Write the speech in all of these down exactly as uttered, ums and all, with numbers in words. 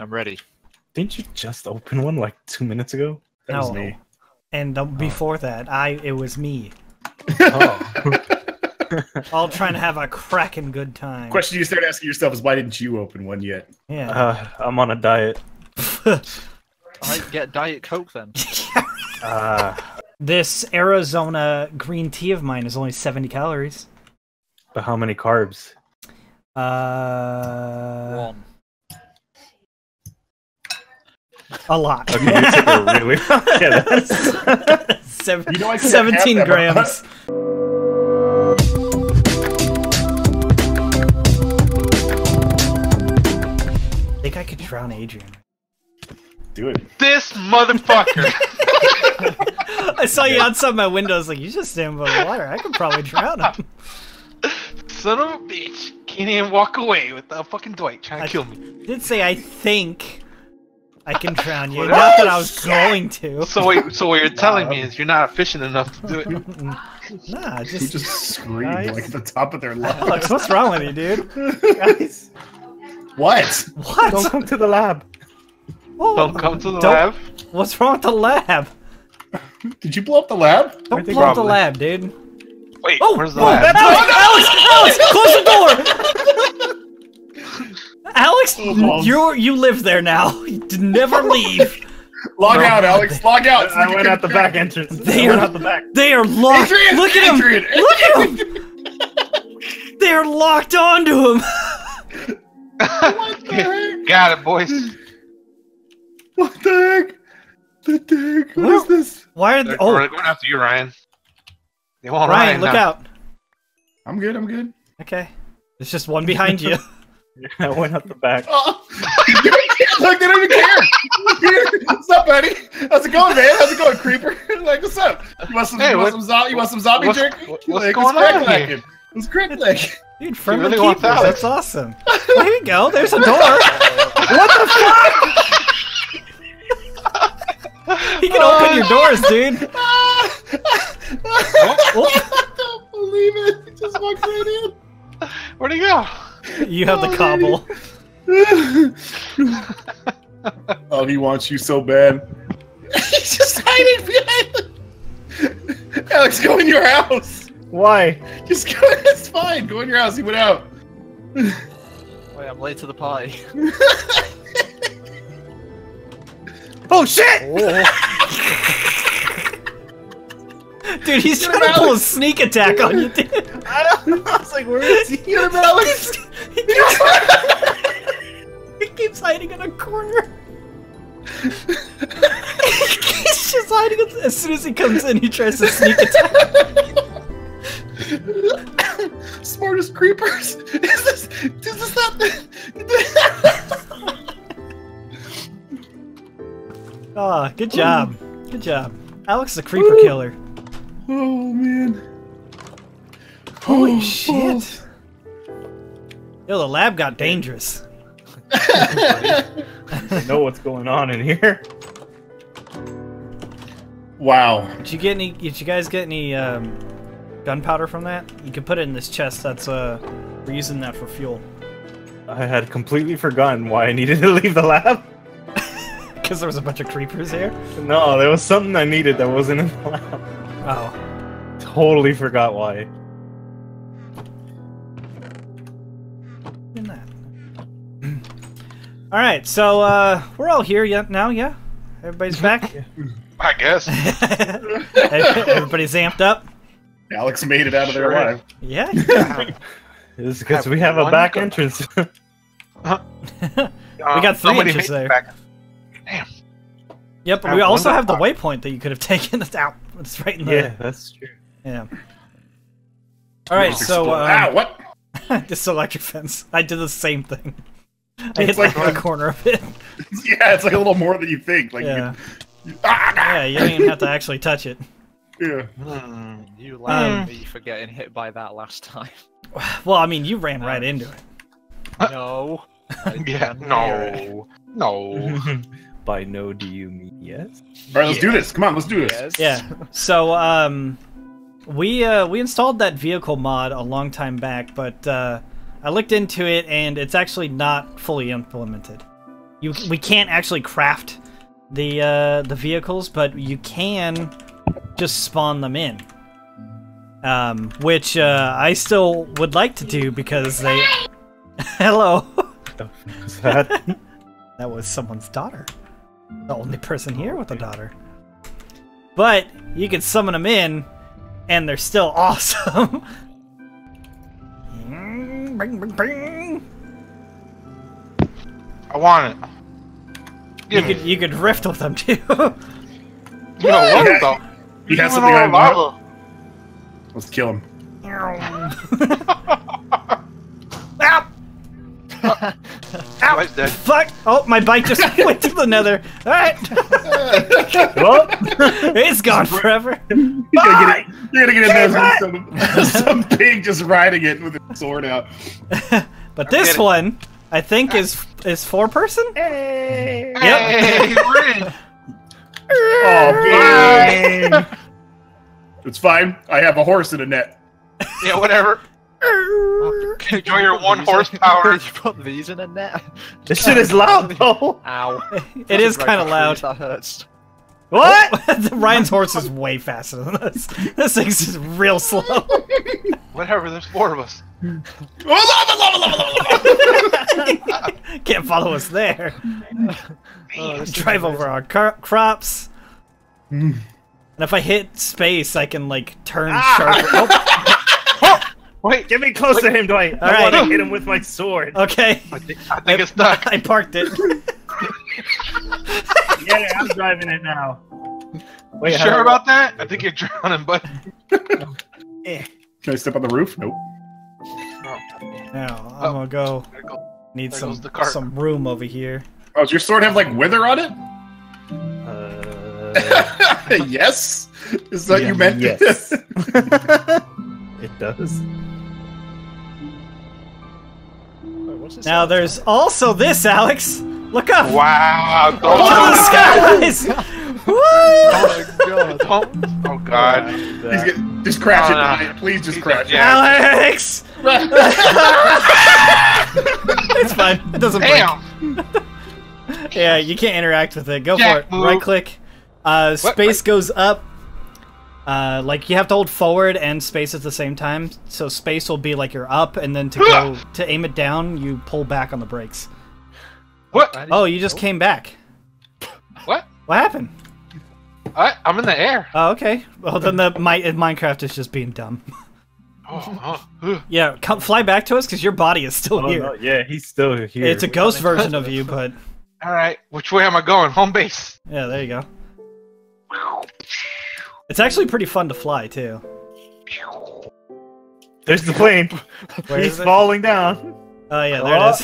I'm ready. Didn't you just open one like two minutes ago? That no. was me. And the, oh. before that, I it was me. Oh. All trying to have a cracking good time. Question you start asking yourself is why didn't you open one yet? Yeah. Uh, I'm on a diet. I get Diet Coke then. uh. This Arizona green tea of mine is only seventy calories. But how many carbs? Uh. One. A lot. Okay, you took a really... yeah, that's... Seven... You know, I seventeen grams. I think I could drown Adrian. Do it. This motherfucker! I saw you outside my window. I was like, you just stand by the water. I could probably drown him. Son of a bitch. Can't even walk away without fucking Dwight trying to I kill me. Did say I think... I can drown you. Not that I was going to. So wait, so what you're telling no. me is you're not efficient enough to do it. Nah, just, you just scream guys. Like at the top of their lungs. Aleckz, what's wrong with you, dude? Guys. What? What? Don't come to the lab. Oh, don't come to the don't... lab. What's wrong with the lab? Did you blow up the lab? Don't blow up the lab, dude. Wait, oh, where's the oh, lab? Aleckz, Aleckz, Aleckz, close the door! Aleckz, oh, you you live there now. You never leave. Log out, Aleckz. Log out. I, I went out the back entrance. They are out the back. They are locked. Adrian, Look at Adrian. him. Look at him. They are locked onto him. What the heck? Got it, boys. What the heck? The heck? What well, is this? Why are they? Oh, they're going after you, Ryan. They want Ryan. Ryan look now. out. I'm good. I'm good. Okay. There's just one behind you. I went up the back. Oh. Like, they don't even care! What's up, buddy? How's it going, man? How's it going, creeper? Like, what's up? You want some, hey, you what, want some, you want some zombie what's, jerky? What's like, going on here? It's crack-lacking. Dude, friendly really keepers, that? that's awesome. Well, here you go, there's a door. What the fuck? He can open uh, your doors, dude. I don't believe it. He just walked right in. Where'd he go? You have oh, the cobble. Oh, he wants you so bad. He's just hiding behind him. Aleckz, go in your house. Why? Just go. It's fine. Go in your house. He went out. Wait, I'm late to the party. Oh shit! Oh. Dude, he's trying to pull a sneak attack on you, dude. I don't know. I was like, where is he? You're Aleckz. He keeps, he keeps hiding in a corner. He's just hiding. As soon as he comes in, he tries to sneak attack. Smartest creepers. Is this? Is this not? Ah, oh, good job. Ooh. Good job. Aleckz the creeper Ooh. killer. Oh man! Holy oh, shit! Balls. Yo, the lab got dangerous. I don't know what's going on in here. Wow. Did you get any? Did you guys get any um, gunpowder from that? You can put it in this chest. That's uh, we're using that for fuel. I had completely forgotten why I needed to leave the lab. Because there was a bunch of creepers here. No, there was something I needed that wasn't in the lab. Oh, totally forgot why. All right, so uh, we're all here yet now, yeah? Everybody's back? I guess. Everybody's amped up? Aleckz made it out of there alive. Yeah. yeah. It's because we have a back entrance. uh, we got three inches there. Back. Damn. Yep, but we also have the waypoint that you could have taken. That's out. It's right in there. Yeah, that's true. Yeah. All right, so... Um, ah, what? This electric fence. I did the same thing. I hit like the corner of it. Yeah, it's like a little more than you think. Like yeah, you, you, ah, yeah, you don't even have to actually touch it. Yeah. Mm, you laugh me mm. for getting hit by that last time. Well, I mean, you ran right into it. No. yeah. No. No. By no, do you mean yes? All right, let's yeah. do this. Come on, let's do this. Yes. Yeah. So, um, we uh we installed that vehicle mod a long time back, but uh. I looked into it, and it's actually not fully implemented. You we can't actually craft the uh, the vehicles, but you can just spawn them in. Um, which uh, I still would like to do because they. Hello. What the fuck was that? That was someone's daughter. The only person here with a daughter. But you can summon them in, and they're still awesome. Bing, bing, bing. I want it. You could, you could rift with them too. You know what though? You got something I want. Let's kill him. Ow! Ow! Ow. Dead. Fuck! Oh, my bike just went to the nether. All right. Well, it's gone forever. You're gonna get in there some, some pig just riding it with his sword out. But this one, I think, is is four person. Hey! Yep. Hey, we're in. Oh, man. It's fine. I have a horse in a net. Yeah, whatever. Enjoy your one horsepower. You put these in a net. This shit is loud though. Ow. It is kind of loud. That hurts. What? Ryan's horse is way faster than this. This thing's just real slow. Whatever, there's four of us. Can't follow us there. Oh, drive over our crops. Mm. And if I hit space, I can like turn ah! sharper. Oh. Oh. Wait, get me close wait. to him, Dwight. All I right. want to hit him with my sword. Okay. I think, I think I, it's stuck. I parked it. Yeah, I'm driving it now. Wait, you sure about that? I think you're drowning, bud. Can I step on the roof? Nope. No. Now I'm oh. gonna go. Goes, Need some some room over here. Oh, does your sword have like wither on it? Uh... yes. Is that yeah, you meant? Yes. It does. Wait, what's this now sound? There's also this, Alex. Look up! Wow! Don't oh, the skies! Woo! Oh my god! Don't. Oh god! He's get, just crash oh, it, no. please! Just He's crash it, Alex! It's fine. It doesn't Damn. break. Yeah, you can't interact with it. Go Jack for it. Move. Right click. Uh, space what? goes up. Uh, like you have to hold forward and space at the same time. So space will be like you're up, and then to go to aim it down, you pull back on the brakes. What? Oh, you just came back. What? What happened? I I'm in the air. Oh, okay. Well, then the my Minecraft is just being dumb. Oh, oh. Yeah, come fly back to us because your body is still oh, here. No, yeah, he's still here. It's a ghost version of you, but. All right, which way am I going? Home base. Yeah, there you go. It's actually pretty fun to fly too. There's the plane. Where he's falling down. Oh yeah, there oh.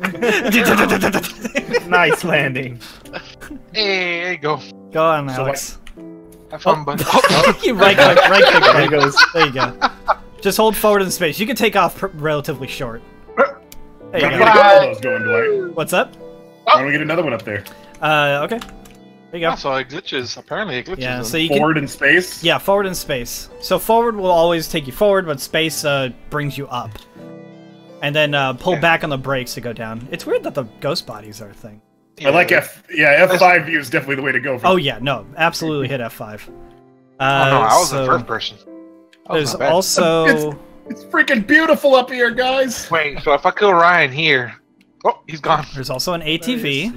it is. Nice landing. Hey, there you go. Go on, Alex. So like, have fun, oh. bud. Oh. You right click, right click. There it goes. There you go. Just hold forward in space. You can take off relatively short. There you go. Those going, Dwight. What's up? Why don't we get another one up there? Uh, okay. There you go. Oh, so it glitches. Apparently, it glitches. Yeah, so you forward can... in space. Yeah, forward in space. So forward will always take you forward, but space uh, brings you up. And then uh, pull yeah. back on the brakes to go down. It's weird that the ghost bodies are a thing. Yeah. I like F. Yeah, F five view is definitely the way to go. For oh, yeah, no. Absolutely hit F five. Uh, oh, no, I was so, the first person. There's also... It's, it's freaking beautiful up here, guys. Wait, so if I kill Ryan here... Oh, he's gone. There's also an A T V.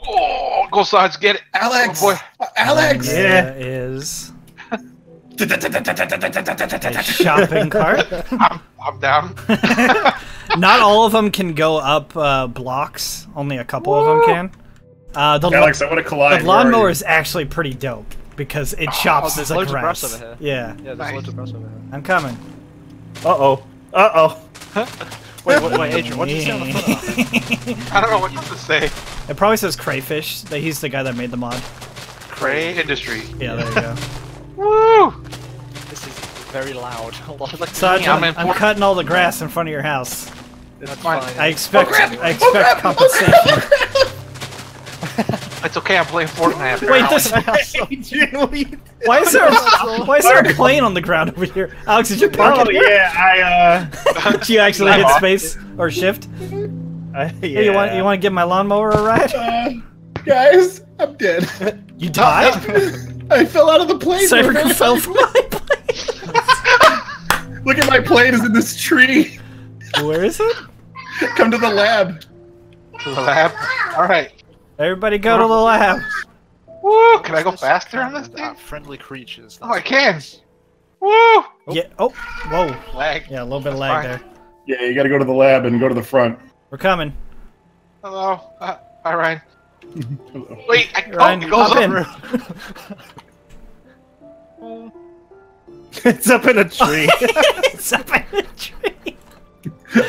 Oh, go sides, get it. Alex! Oh, boy. Alex! Yeah, it is... A shopping cart. I'm, I'm down. Not all of them can go up uh, blocks. Only a couple Whoa. of them can. Uh, the Alex, I want to collide. The lawnmower is actually pretty dope because it chops oh, the grass. Of over here. Yeah. Yeah, there's nice. loads of brush over here. I'm coming. Uh oh. Uh oh. Wait, wait, wait, Adrian. What did you say on the phone? I don't know what to say. It probably says crayfish. That he's the guy that made the mod. Cray Industry. Yeah, there you go. Woo! This is very loud. Sergeant, I'm, I'm cutting all the grass in front of your house. It's fine. I expect, oh, I expect oh, compensation. Oh, it's okay, I'm playing Fortnite. Wait, this why is there a, why is there a plane on the ground over here? Alex, did you park it? Oh yeah, I uh. Did you actually hit space or shift? I Uh, yeah. Hey, you want you want to give my lawnmower a ride? Uh, guys, I'm dead. You died? I fell out of the plane. Cybercom fell from my plane. Look at my plane is in this tree. Where is it? Come to the lab. The lab. All right. Everybody go to the lab. Woo! Can I go faster on this thing? Friendly creatures. Oh, I can. Woo! Oh. Yeah. Oh. Whoa. Lag. Yeah, a little bit of lag there. Yeah, you gotta go to the lab and go to the front. We're coming. Hello. Uh, hi, Ryan. Hello. Wait. I, Ryan, oh, it goes up. It's up in a tree. It's up in a tree.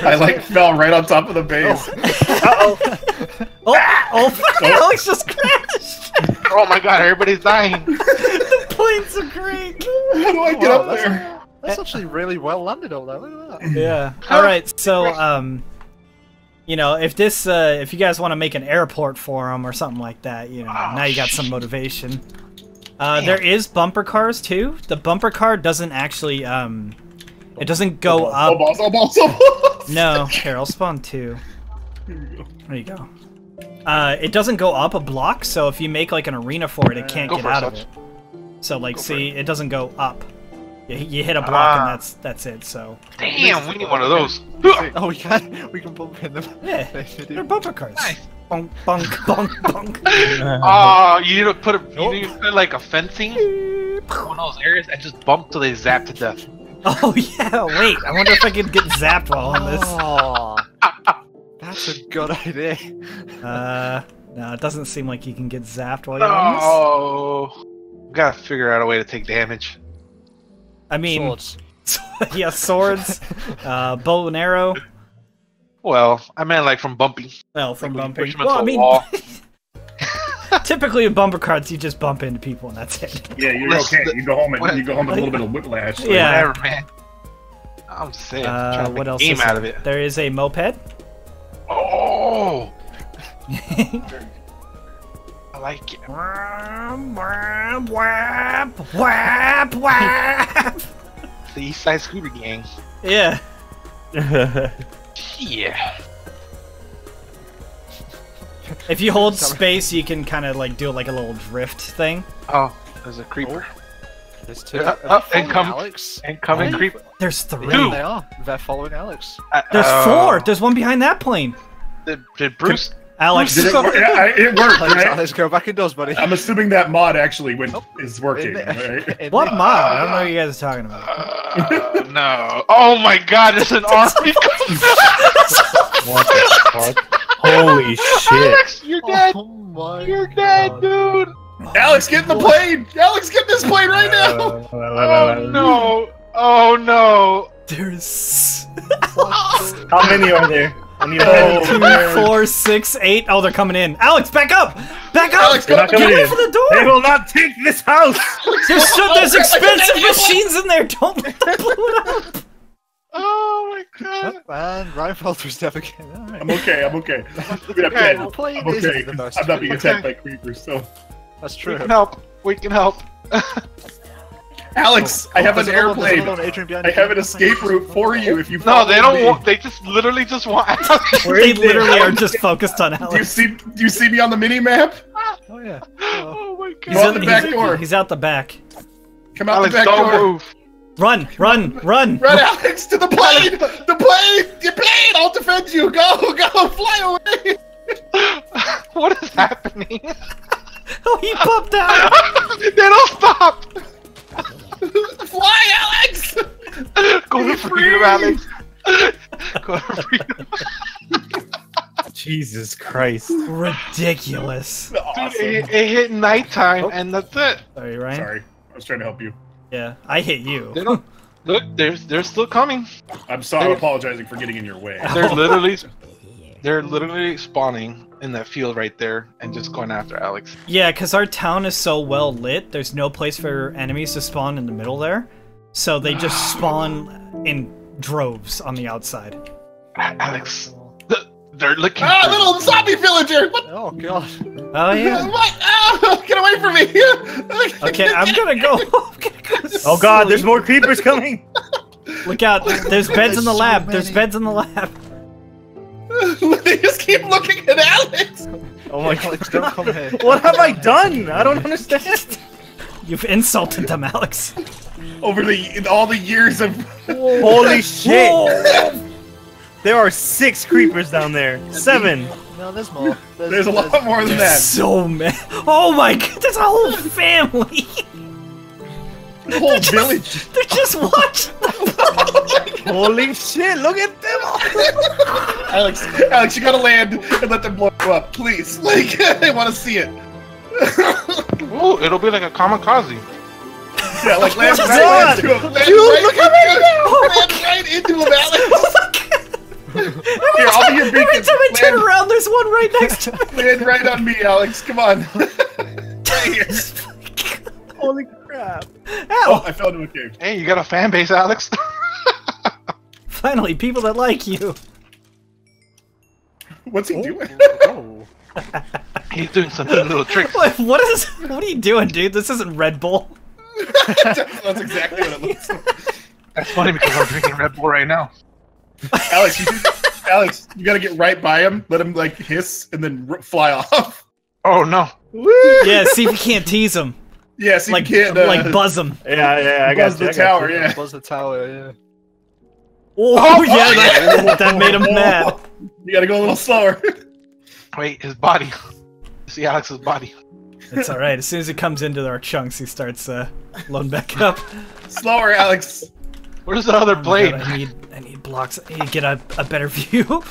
I like fell right on top of the base. Oh. Uh oh. Oh, oh fucking oh. Aleckz just crashed! Oh my god, everybody's dying! The planes are great! How do I get Whoa, up that's there? A, that's actually really well landed over there, look at that. Yeah. Alright, so, um, you know, if this, uh, if you guys want to make an airport for them or something like that, you know, oh, now you got some motivation. Uh, there is bumper cars too. The bumper car doesn't actually, um, it doesn't go oh, up. Oh, balls, oh, balls, oh, balls. No, here, I'll spawn two. There you go. Uh, it doesn't go up a block, so if you make like an arena for it, it can't go get out such. of it. So like, go see, it. it doesn't go up. You, you hit a block ah. and that's that's it. So damn, we need one of those. Oh, we can we can bump in them. Yeah, they're bumper cars. Nice. Bonk, bonk, bonk, bonk. Oh, you need to put a, you need to put like a fencing one of those areas and just bump till they zap to death. Oh yeah, wait. I wonder if I can get zapped while on this. Oh. That's a good idea. Uh, no, it doesn't seem like you can get zapped while you're on this. Oh, gotta figure out a way to take damage. I mean, swords. Yeah, swords, uh, bow and arrow. Well, I meant like from bumping. Well, from like bumping. Well, I mean, typically in bumper carts, you just bump into people and that's it. Yeah, you're okay. You go home and what? you go home with a little bit of whiplash. Like, yeah, whatever, man. I'm sick. Uh, trying to what else? Game is out of it. There is a moped. Oh! I like it. Whap, whap, whap, whap. The East Side Scooter Gang. Yeah. Yeah. If you hold space, you can kind of like do like a little drift thing. Oh, there's a creeper. Oh. There's two. Uh, oh, and come, Aleckz. And come and creep. There's three. Two. They are. They're following Aleckz. Uh, there's uh, four. There's one behind that plane. Did, did Bruce... Aleckz... Did it, work? Yeah, it worked, right? Let's go back indoors, buddy. I'm assuming that mod actually went, oh, is working, right? What mod? Uh, I don't know what you guys are talking about. Uh, no. Oh my god, it's an army! What the fuck? Holy shit. Aleckz, you're dead! Oh my you're dead, god. dude! Aleckz, get in the plane! Aleckz, get in this plane right now! Oh no! Oh no! There's... How many are there? Oh, two, four, six, eight. Oh, they're coming in. Aleckz, back up! Back up! Aleckz, get away from the door! They will not take this house! There's, oh, there's oh, expensive oh, machines in there! Don't let them blow it up! Oh my god! Oh, man, Ryan Falter's deaf again. All right. I'm okay, I'm okay. okay. okay. I'm okay. I'm not being attacked okay. by creepers, so... That's true. We can help. We can help. Aleckz, oh, I have oh, an airplane. Little, I have an escape route for you if you. No, they don't me. want. They just literally just want. They literally are just focused on Aleckz. Do you see? Do you see me on the mini map? Oh yeah. Oh, oh my god. He's out the back he's, door. He's out the back. Come out Aleckz, the back don't door. Move. Run! Run! Run! Run, Aleckz, to the plane! The plane! The plane! I'll defend you. Go! Go! Fly away! What is happening? Oh, he popped out. They don't stop. Fly, Aleckz! Go to freedom, Aleckz! Go to freedom. Jesus Christ. Ridiculous. Dude, awesome. it, it hit nighttime oh. and that's it. Sorry, Ryan. Sorry, I was trying to help you. Yeah, I hit you. They don't, look, they're, they're still coming. I'm sorry, they're, apologizing for getting in your way. They're literally, they're literally spawning in that field right there and just going after Aleckz. Yeah, because our town is so well lit, there's no place for enemies to spawn in the middle there. So they just spawn in droves on the outside. Aleckz, they're looking Ah, for... little zombie villager! What? Oh, God. Oh, yeah. What? Oh, get away from me! Okay, I'm gonna go. I'm gonna go to oh, God, sleep. There's more creepers coming! Look out, there's beds there's in the lab. So there's beds in the lab. They just keep looking at Aleckz! Oh my god, don't come here. What have I done? I don't understand. You've insulted them, Aleckz. Over the all the years of holy shit! There are six creepers down there. Seven. No, there's more. There's, there's a lot there's, more than that. So many. Oh my god, there's a whole family. The whole they're village. Just, they're just watching. The holy shit! Look at them all. Aleckz, Aleckz, you gotta land and let them blow up, please. Like I want to see it. Ooh, it'll be like a kamikaze. Yeah, like land right into him. Dude, look how many there are! Land right into him, Aleckz! Here, I'll be your beacon. Every time I turn around, there's one right next to me. Land right on me, Aleckz. Come on. Right here. Holy crap. Ow. Oh, I fell into a cave. Hey, you got a fan base, Aleckz. Finally, people that like you. What's he oh. doing? Oh. He's doing some little tricks. What, what is? What are you doing, dude? This isn't Red Bull. That's exactly what it looks like. That's funny because I'm drinking Red Bull right now. Aleckz, you just, Aleckz, you gotta get right by him, let him like hiss, and then r fly off. Oh no! Woo! Yeah, see if you can't tease him. Yeah, see like, if you can't uh, like buzz him. Yeah, yeah, I buzz got the I tower. Got yeah, buzz the tower. Yeah. Oh, oh yeah, oh, that, yeah. that made him oh, mad. You gotta go a little slower. Wait, his body. See Alex's body. It's alright, as soon as he comes into our chunks, he starts uh, loading back up. Slower, Aleckz! Where's the other oh plane? God, I, need, I need blocks. I need to get a, a better view.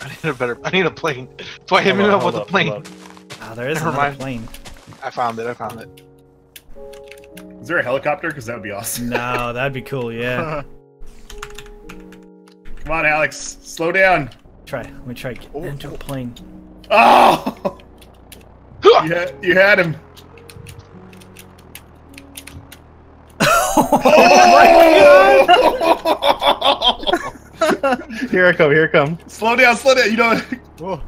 I need a better- I need a plane. So I hit me up with a plane. Oh, there is Never another mind. plane. I found it, I found it. Is there a helicopter? Because that would be awesome. No, that'd be cool, yeah. Come on, Aleckz. Slow down. Try. Let me try to get oh, into oh. a plane. Oh! Yeah, you had him. Oh, oh my god! Here I come, here I come. Slow down, slow down, you know. Whoa.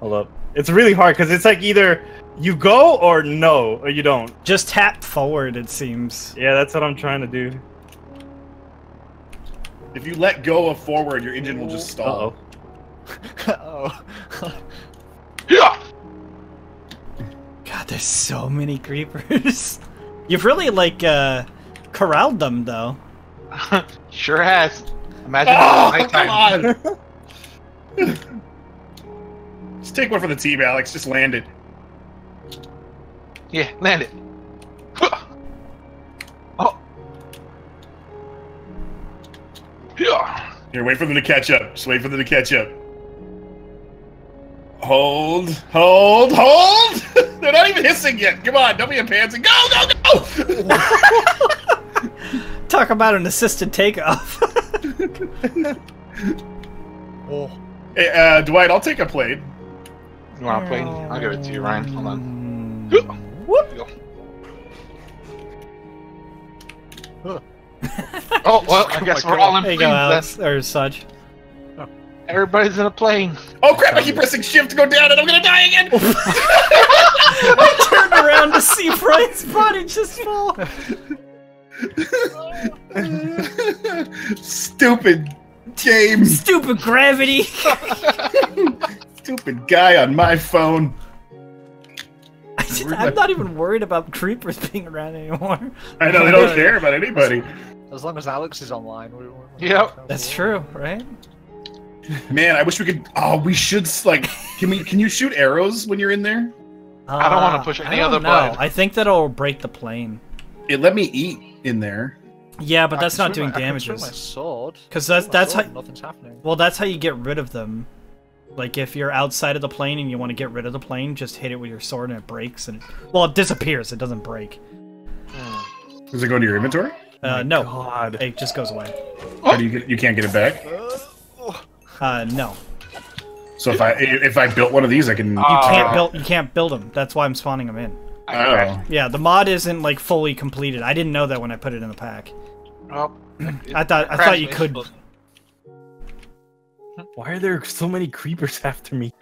Hold up. It's really hard because it's like either you go or no, or you don't. Just tap forward, it seems. Yeah, that's what I'm trying to do. If you let go of forward, your engine will just stall. Uh oh. Uh oh. Yeah! God, there's so many creepers. You've really, like, uh, corralled them, though. Sure has. Imagine oh, it's nighttime. Come on! Just take one for the team, Aleckz. Just land it. Yeah, land it. Oh. Here, wait for them to catch up. Just wait for them to catch up. Hold, hold, hold! They're not even hissing yet. Come on, don't be a pansy. Go, go, go! Talk about an assisted takeoff. Oh. Hey, uh, Dwight, I'll take a plane. You want a plane? I'll give it to you, Ryan. Hold on. Whoop! Oh, well, I guess oh we're God. all in there you go, Aleckz, then. Or Saj. Everybody's in a plane. Oh crap, I keep pressing shift to go down and I'm gonna die again! I turned around to see Brian's body just fall. Stupid game. Stupid gravity. Stupid guy on my phone. I just, I'm not even worried about creepers being around anymore. I know, they don't care about anybody. As long as Aleckz is online. We, we, we yep. That's true, right? Man, I wish we could. Oh, we should like. Can we? Can you shoot arrows when you're in there? Uh, I don't want to push any other button. I think that'll break the plane. It let me eat in there. Yeah, but that's not doing damages. I can shoot my sword. Because that's that's how. Nothing's happening. Well, that's how you get rid of them. Like if you're outside of the plane and you want to get rid of the plane, just hit it with your sword and it breaks and it, well, it disappears. It doesn't break. Hmm. Does it go into your inventory? Uh, oh no, God. It just goes away. How do you get, you can't get it back. Uh, no. So if I if I built one of these, I can. You can't build. You can't build them. That's why I'm spawning them in. Oh. Yeah, the mod isn't like fully completed. I didn't know that when I put it in the pack. Oh. I thought I thought you could. Why are there so many creepers after me?